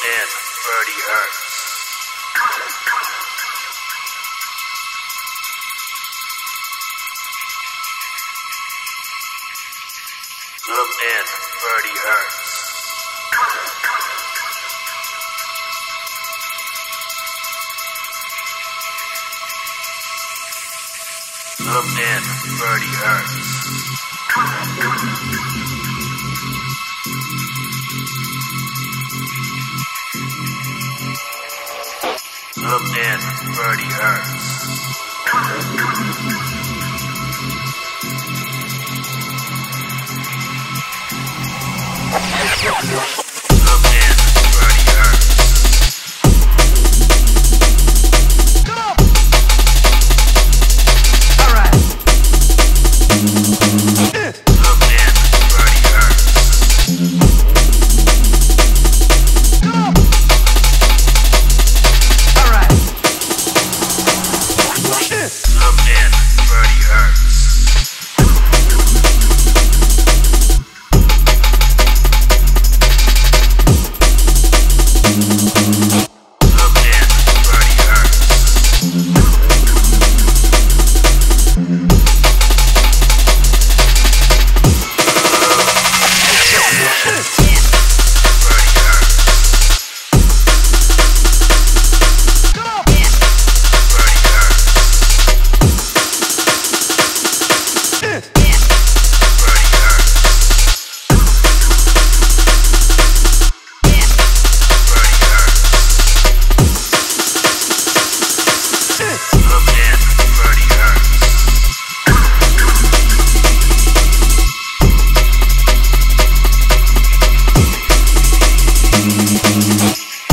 and 30 Hz. Look in 30 Hz. Look in 30 Hz. Look in 30 Hz. Yeah.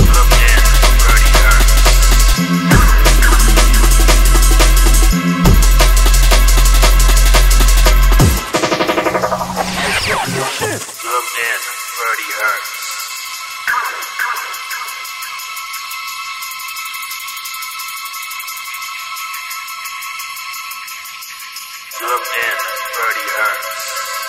Look in 30 Hz.